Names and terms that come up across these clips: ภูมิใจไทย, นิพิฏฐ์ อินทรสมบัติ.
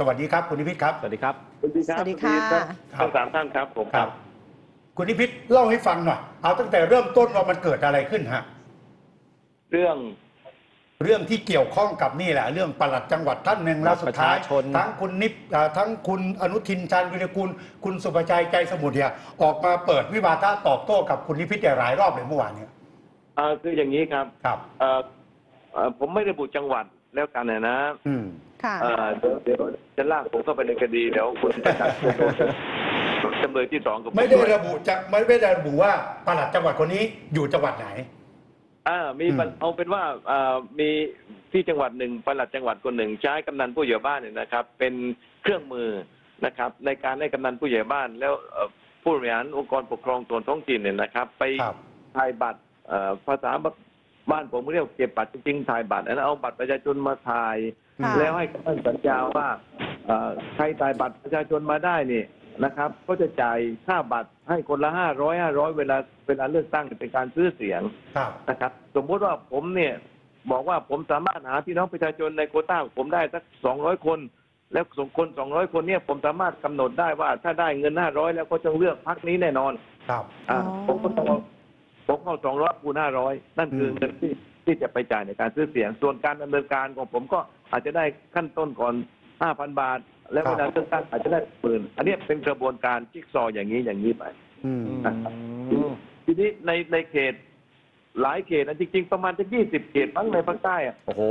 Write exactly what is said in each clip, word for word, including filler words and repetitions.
สวัสดีครับคุณนิพิษครับสวัสดีครับสวัสดีครับสวัสดีค่ะทั้งสามท่านครับผมครับคุณนิพิษเล่าให้ฟังหน่อยเอาตั้งแต่เริ่มต้นว่ามันเกิดอะไรขึ้นฮะเรื่องเรื่องที่เกี่ยวข้องกับนี่แหละเรื่องปลัดจังหวัดท่านหนึ่งแล้วสุดท้ายทั้งคุณนิพทั้งคุณอนุทินชาญวีรกูลคุณสุภชัยใจสมุทรเนี่ยออกมาเปิดวิวาทะตอบโต้กับคุณนิพิษหลายรอบเลยเมื่อวานเนี่ยคืออย่างนี้ครับครับผมไม่ระบุจังหวัดแล้วกันนะนะอืมค่ะเดี๋ยวจะลากผมเข้าไปในคดีเดี๋ยวคุณประจักษ์จำเลยที่สองไม่ได้ระบุจะไม่ได้ระบุว่าปลัดจังหวัดคนนี้อยู่จังหวัดไหนอ่ามีเอาเป็นว่าอ่ามีที่จังหวัดหนึ่งปลัดจังหวัดคนหนึ่งใช้กำนันผู้ใหญ่บ้านเนี่ยนะครับเป็นเครื่องมือนะครับในการให้กำนันผู้ใหญ่บ้านแล้วผู้บริหารองค์กรปกครองส่วนท้องถิ่นเนี่ยนะครับไปถ่ายบัตรภาษาบ้านผมเรียกเก็บบัตรจริงๆถ่ายบัตรแล้วเอาบัตรประชาชนมาถ่ายแล้วให้ท่านสัญญาว่าใครถ่ายบัตรประชาชนมาได้นี่นะครับก็จะจ่ายค่าบัตรให้คนละห้าร้อยห้าร้อยเวลาเวลาเลือกตั้งเป็นการซื้อเสียงนะครับสมมติว่าผมเนี่ยบอกว่าผมสามารถหาพี่น้องประชาชนในโควต้าผมได้สักสองร้อยคนแล้วส่งคนสองร้อยคนเนี่ยผมสามารถกำหนดได้ว่าถ้าได้เงินห้าร้อยแล้วก็จะเลือกพรรคนี้แน่นอนผมก็ต้องผมเข้าสองร้อยคูณห้าร้อยนั่นคือเงินที่ที่จะไปจ่ายในการซื้อเสียงส่วนการดำเนินการของผมก็อาจจะได้ขั้นต้นก่อนห้าพันบาทแล้วเวลาเลือกตั้งอาจจะได้หมื่นอันนี้เป็นกระบวนการจิ๊กซออย่างนี้อย่างนี้ไปนะครับทีนี้ในในเขตหลายเขตนะจริงๆประมาณจะยี่สิบเขตบ้างในภาคใต้อ่ะโอ้โห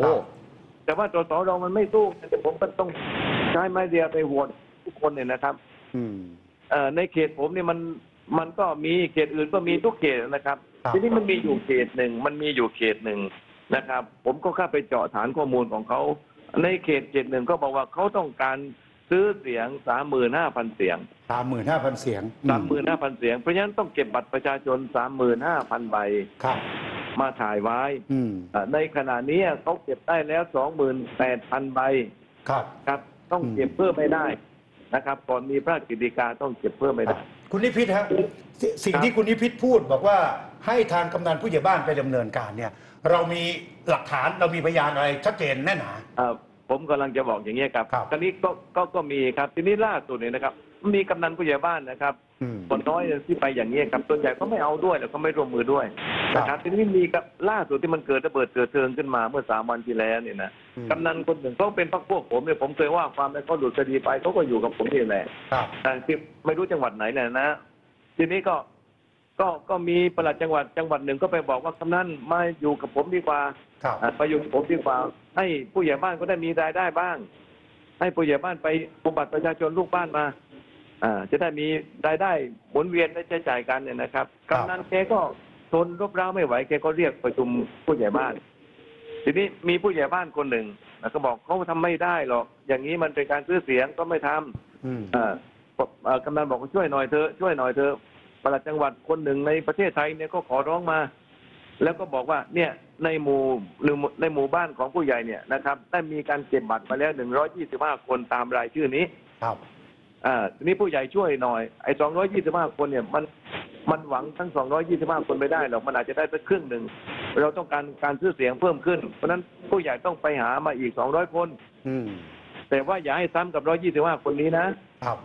แต่ว่าตัวสองเรามันไม่สู้แต่ผมก็ต้องใช้ไม้เดียวไปโหวตทุกคนเนี่ยนะครับเอ่อในเขตผมเนี่ยมันมันก็มีเขตอื่นก็มีทุกเขตนะครับทีนี้มันมีอยู่เขตหนึ่งมันมีอยู่เขตหนึ่งนะครับผมก็เข้าไปเจาะฐานข้อมูลของเขาในเขตเขตหนึ่งก็บอกว่าเขาต้องการซื้อเสียงสามหมื่นห้าพันเสียงสามหมื่นห้าพันเสียงสามหมื่นห้าพันเสียงเพราะฉะนั้นต้องเก็บบัตรประชาชนสามหมื่นห้าพันใบมาถ่ายไว้ในขณะนี้เขาเก็บได้แล้วสองหมื่นแปดพันใบครับต้องเก็บเพิ่มไม่ได้นะครับก่อนมีพระราชกฤษฎีกาต้องเก็บเพิ่มไม่ได้คุณนิพิษครับสิ่งที่คุณนิพิษพูดบอกว่าให้ทางกำนันผู้ใหญ่บ้านไปดำเนินการเนี่ยเรามีหลักฐานเรามีพยานอะไรชัดเจนแน่หนาผมกำลังจะบอกอย่างนี้ครับตอนนี้ก็ก็ก็มีครับทีนี้ล่าสุดเนี่ยนะครับมีกำนันผู้ใหญ่บ้านนะครับคนน้อยที่ไปอย่างนี้ครับส่วนใหญ่ก็ไม่เอาด้วยแล้วก็ไม่ร่วมมือด้วยนะครับทีนี้มีกับล่าสุดที่มันเกิดระเบิดเกิดเทิงขึ้นมาเมื่อสามวันที่แล้วเนี่ยนะกำนันคนหนึ่งเขาเป็นพรรคพวกผมเนี่ยผมเคยว่าความในข้อหลุดคดีไปเขาก็อยู่กับผมนี่แหละแต่ที่ไม่รู้จังหวัดไหนเนี่ยนะทีนี้ก็ก็ก็มีปลัดจังหวัดจังหวัดหนึ่งก็ไปบอกว่ากำนันมาอยู่กับผมดีกว่าไปอยู่กับผมดีกว่าให้ผู้ใหญ่บ้านก็ได้มีรายได้บ้างให้ผู้ใหญ่บ้านไปบำบัดประชาชนลูกบ้านมาอ่าจะได้มีรายได้หมุนเวียนได้ใช้จ่ายกันเนี่ยนะครับกำนันแกก็ทนรบเร้าไม่ไหวแกก็เรียกประชุมผู้ใหญ่บ้านทีนี้มีผู้ใหญ่บ้านคนหนึ่งก็บอกเขาทำไม่ได้หรอกอย่างนี้มันเป็นการซื้อเสียงก็ไม่ทำอ่ากำนันบอกช่วยหน่อยเธอช่วยหน่อยเธอปลัดจังหวัดคนหนึ่งในประเทศไทยเนี่ยก็ขอร้องมาแล้วก็บอกว่าเนี่ยในหมู่หรือในหมู่บ้านของผู้ใหญ่เนี่ยนะครับได้มีการเก็บบัตรมาแล้วหนึ่งร้อยยี่สิบห้าคนตามรายชื่อนี้ครับอ่าทีนี้ผู้ใหญ่ช่วยหน่อยไอ้สองร้อยยี่สิบห้าคนเนี่ยมันมันหวังทั้งสองร้อยยี่สิบห้าคนไม่ได้หรอกมันอาจจะได้สักครึ่งหนึ่งเราต้องการการซื้อเสียงเพิ่มขึ้นเพราะฉะนั้นผู้ใหญ่ต้องไปหามาอีกสองร้อยคนอืมแต่ว่าอย่าให้ซ้ำกับร้อยยี่สิบห้าคนนี้นะครับ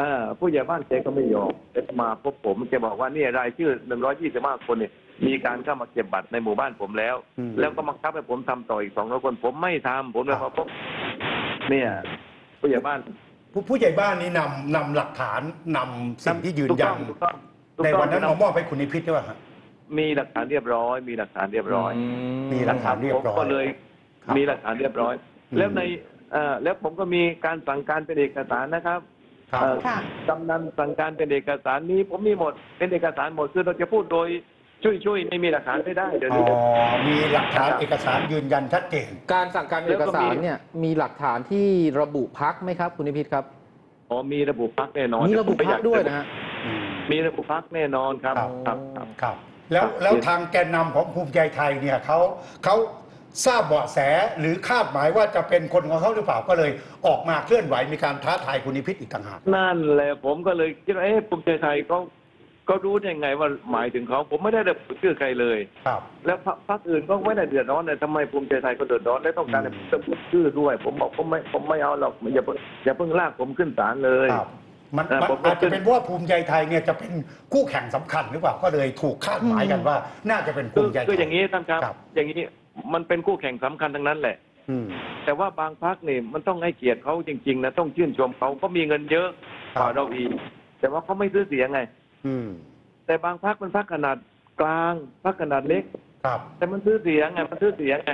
อ่าผู้ใหญ่บ้านแกก็ไม่ยอมแกมาพบผมแกบอกว่านี่รายชื่อหนึ่งร้อยยี่สิบห้าคนเนี่ยมีการเข้ามาเก็บบัตรในหมู่บ้านผมแล้วแล้วก็มาคับให้ผมทำต่ออีกสองร้อยคนผมไม่ทำผมเลยมาพบเนี่ยผู้ใหญ่บ้านผู้ใหญ่บ้านนี้นำนำหลักฐานนำสิ่งที่ยืนยันในวันนั้นมอบให้คุณนิพิษด้วยครับมีหลักฐานเรียบร้อยมีหลักฐานเรียบร้อยมีหลักฐานเรียบร้อยก็เลยมีหลักฐานเรียบร้อยแล้วในแล้วผมก็มีการสั่งการเป็นเอกสารนะครับกำนันสั่งการเป็นเอกสารนี้ผมมีหมดเป็นเอกสารหมดคือเราจะพูดโดยช่วยๆไม่มีหลักฐานไม่ได้เดี๋ยวนี้มีหลักฐานเอกสารยืนยันชัดเจนการสั่งการเอกสารเนี่ยมีหลักฐานที่ระบุพรรคไหมครับคุณนิพิษครับอ๋อมีระบุพรรคแน่นอนมีระบุพรรคด้วยนะฮะมีระบุพรรคแน่นอนครับครับครับแล้วแล้วทางแกนนำของภูมิใจไทยเนี่ยเขาเขาทราบเบาะแสหรือคาดหมายว่าจะเป็นคนของเขาหรือเปล่าก็เลยออกมาเคลื่อนไหวมีการท้าทายคุณนิพิษอีกต่างหากนั่นแหละผมก็เลยคิดว่าเอ๊ะภูมิใจไทยเขา ก็รู้ยังไงว่าหมายถึงเขาผมไม่ได้เชื่อใครเลยครับแล้วพรรคอื่นก็ไม่ได้เดือดร้อนเลยทำไมภูมิใจไทยก็เดือดร้อนและต้องการจะพูดชื่อด้วยผมบอกผมไม่ผมไม่เอาหรอกอย่าอย่าเพิ่งลากผมขึ้นศาลเลยมันอาจจะเป็นเพราะว่าภูมิใจไทยเนี่ยจะเป็นคู่แข่งสำคัญหรือเปล่าก็เลยถูกคาดหมายกันว่าน่าจะเป็นภูมิใจไทยคืออย่างนี้ท่านครับอย่างนี้มันเป็นคู่แข่งสำคัญทั้งนั้นแหละแต่ว่าบางพรรคเนี่ยมันต้องให้เกียรติเขาจริงๆนะต้องชื่นชมเขาก็มีเงินเยอะกว่าเราอีกแต่ว่าเขาไม่ซื้อเสียงไงแต่บางพรรคมันพรรคขนาดกลางพรรคขนาดเล็กแต่มันซื้อเสียงไงมันซื้อเสียงไง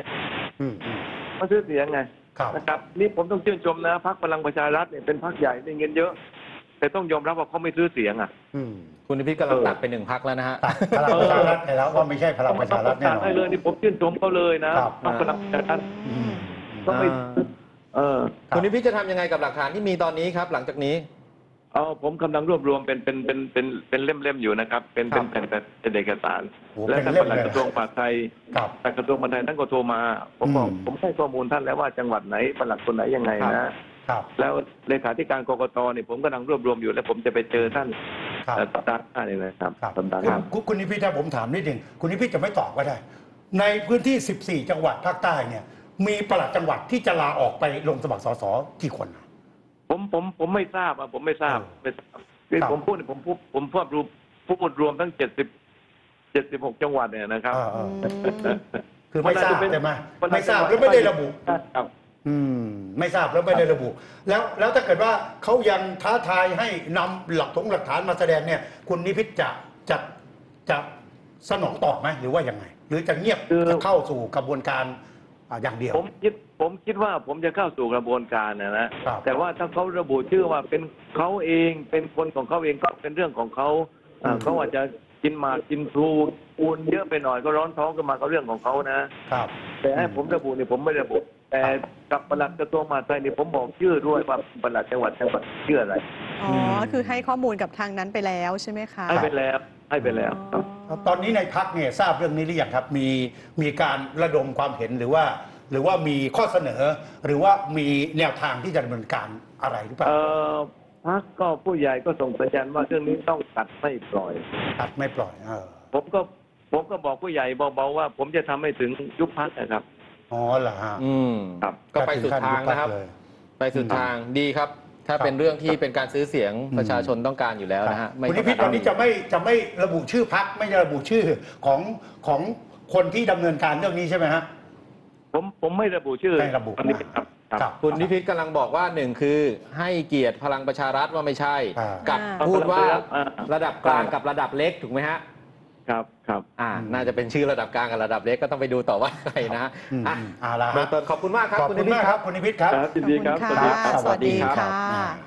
มันซื้อเสียงไงนะครับนี่ผมต้องชื่นชมนะพรรคพลังประชารัฐเนี่ยเป็นพรรคใหญ่มีเงินเยอะแต่ต้องยอมรับว่าเขาไม่ซื้อเสียงอ่ะคุณนิพิษกำลังตัดไปหนึ่งพรรคแล้วนะฮะพลังประชารัฐไปแล้วก็ไม่ใช่พลังประชารัฐแน่นอนได้เลยนี่ผมชื่นชมเขาเลยนะพรรคพลังประชารัฐต้องไปคุณนิพิษจะทำยังไงกับหลักฐานที่มีตอนนี้ครับหลังจากนี้เอาผมกำลังรวบรวมเป็นเป็นเป็นเป็นเป็นเล่มๆอยู่นะครับเป็นเป็นแผ่นเป็นเอกสารและทางปลัดกระทรวงมหาดไทยปลัดกระทรวงมหาดไทยท่านก็โทรมาผมบอกผมให้ข้อมูลท่านแล้วว่าจังหวัดไหนปลัดคนไหนยังไงนะแล้วเลขาธิการกกตเนี่ยผมกำลังรวบรวมอยู่และผมจะไปเจอท่านสัปดาห์หน้าเลยนะครับสัปดาห์หน้าคุณนิพิษถ้าผมถามนิดหนึ่งคุณนิพิษจะไม่ตอบก็ได้ในพื้นที่ สิบสี่ จังหวัดภาคใต้เนี่ยมีปลัดจังหวัดที่จะลาออกไปลงสมัครสสกี่คนผมผมผมไม่ทราบอ่ะผมไม่ทราบไม่ทราบคือผมพูดผมพูดผมพูดรวมพูดรวมทั้งเจ็ดสิบเจ็ดสิบหกจังหวัดเนี่ยนะครับคือไม่ทราบใช่ไหมไม่ทราบแล้วไม่ได้ระบุอืมไม่ทราบแล้วไม่ได้ระบุแล้วแล้วถ้าเกิดว่าเขายังท้าทายให้นำหลักฐานหลักฐานมาแสดงเนี่ยคุณนิพิษจะจะจะสนองตอบไหมหรือว่ายังไงหรือจะเงียบจะเข้าสู่กระบวนการอย่างเดียวผมคิดผมคิดว่าผมจะเข้าสู่กระบวนการนะนะแต่ว่าถ้าเขาระบุชื่อว่าเป็นเขาเองเป็นคนของเขาเองก็เป็นเรื่องของเขาเขาอาจจะกินมากินทูปูนเยอะไปหน่อยก็ร้อนท้องกันมาก็เรื่องของเขานะครับแต่ให้ผมระบุเนี่ยผมไม่ระบุแต่กับปลัดกระทรวงมหาดไทยเนี่ยผมบอกชื่อด้วยว่าปลัดจังหวัดจังหวัดชื่ออะไรอ๋อคือให้ข้อมูลกับทางนั้นไปแล้วใช่ไหมคะให้ไปแล้วให้ไปแล้วตอนนี้ในพรรคเนี่ยทราบเรื่องนี้หรือยังครับมีมีการระดมความเห็นหรือว่าหรือว่ามีข้อเสนอหรือว่ามีแนวทางที่จะดำเนินการอะไรหรือเปล่าพรรคก็ผู้ใหญ่ก็ส่งสัญญาณว่าเรื่องนี้ต้องตัดไม่ปล่อยตัดไม่ปล่อยผมก็ผมก็บอกผู้ใหญ่เบาๆว่าผมจะทำให้ถึงยุบพรรคนะครับอ๋อเหรอฮะอืมครับก็ไปสุดทางนะครับไปสุดทางดีครับถ้าเป็นเรื่องที่เป็นการซื้อเสียงประชาชนต้องการอยู่แล้วนะฮะคุณนิพิษวันนี้จะไม่จะไม่ระบุชื่อพรรคไม่จะระบุชื่อของของคนที่ดำเนินการเรื่องนี้ใช่ไหมฮะผมผมไม่ระบุชื่อไม่ระบุครับคุณนิพิษกำลังบอกว่าหนึ่งคือให้เกียรติพลังประชารัฐว่าไม่ใช่กับพูดว่าระดับกลางกับระดับเล็กถูกไหมฮะครับครับอ่าน่าจะเป็นชื่อระดับกลางกับระดับเล็กก็ต้องไปดูต่อว่าใครนะอ่ะเอาละครับขอบคุณมากครับคุณนิพิษครับคุณนิพิษครับสวัสดีครับสวัสดีครับ